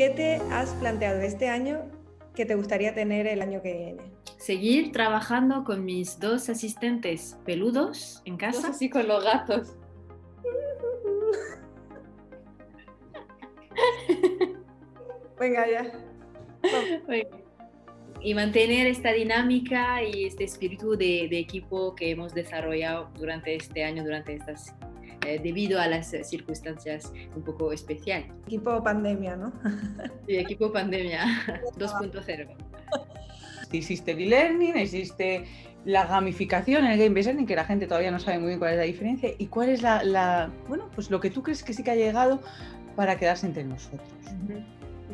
¿Qué te has planteado este año que te gustaría tener el año que viene? Seguir trabajando con mis dos asistentes peludos en casa. Así con los gatos. Venga ya. Venga. Y mantener esta dinámica y este espíritu de equipo que hemos desarrollado durante este año, durante estas debido a las circunstancias un poco especiales. Equipo pandemia, ¿no? Sí, equipo pandemia 2.0. Existe el e-learning, existe la gamificación, el game design, que la gente todavía no sabe muy bien cuál es la diferencia y cuál es bueno, pues lo que tú crees que sí que ha llegado para quedarse entre nosotros.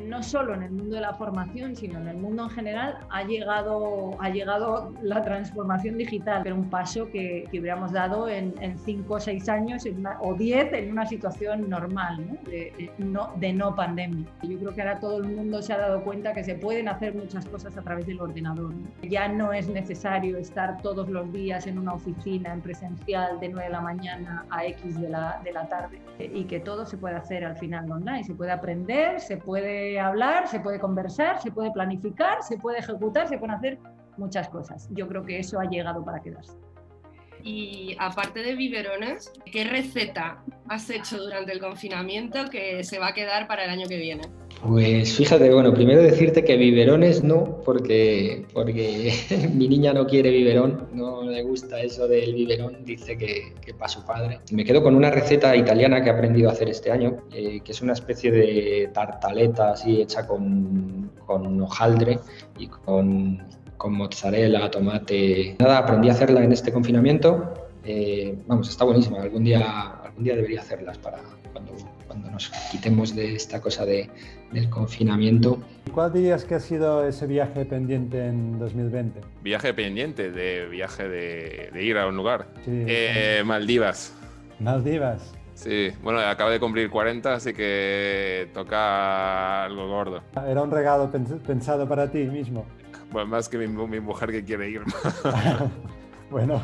No solo en el mundo de la formación, sino en el mundo en general, ha llegado la transformación digital, pero un paso que hubiéramos dado en 5 o 6 años o 10 en una situación normal, ¿no? De no pandemia. Yo creo que ahora todo el mundo se ha dado cuenta que se pueden hacer muchas cosas a través del ordenador, ¿no? Ya no es necesario estar todos los días en una oficina, en presencial, de 9 de la mañana a X de la tarde, y que todo se puede hacer al final online, se puede aprender, se puede hablar, se puede conversar, se puede planificar, se puede ejecutar, se pueden hacer muchas cosas. Yo creo que eso ha llegado para quedarse. Y aparte de biberones, ¿qué receta has hecho durante el confinamiento que se va a quedar para el año que viene? Pues fíjate, bueno, primero decirte que biberones no, porque mi niña no quiere biberón, no le gusta eso del biberón, dice que para su padre. Me quedo con una receta italiana que he aprendido a hacer este año, que es una especie de tartaleta así hecha con hojaldre y con mozzarella, tomate. Nada, aprendí a hacerla en este confinamiento. Vamos, está buenísima. Algún día debería hacerlas para cuando nos quitemos de esta cosa del confinamiento. ¿Cuál dirías que ha sido ese viaje pendiente en 2020? Viaje pendiente, de ir a un lugar. Sí, Maldivas. Maldivas. Sí, bueno, acabo de cumplir 40, así que toca algo gordo. Era un regalo pensado para ti mismo. Bueno, más que mi mujer que quiere ir. Bueno,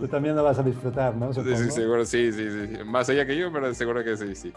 tú también lo vas a disfrutar, ¿no? Sí, seguro, sí. Más ella que yo, pero seguro que sí.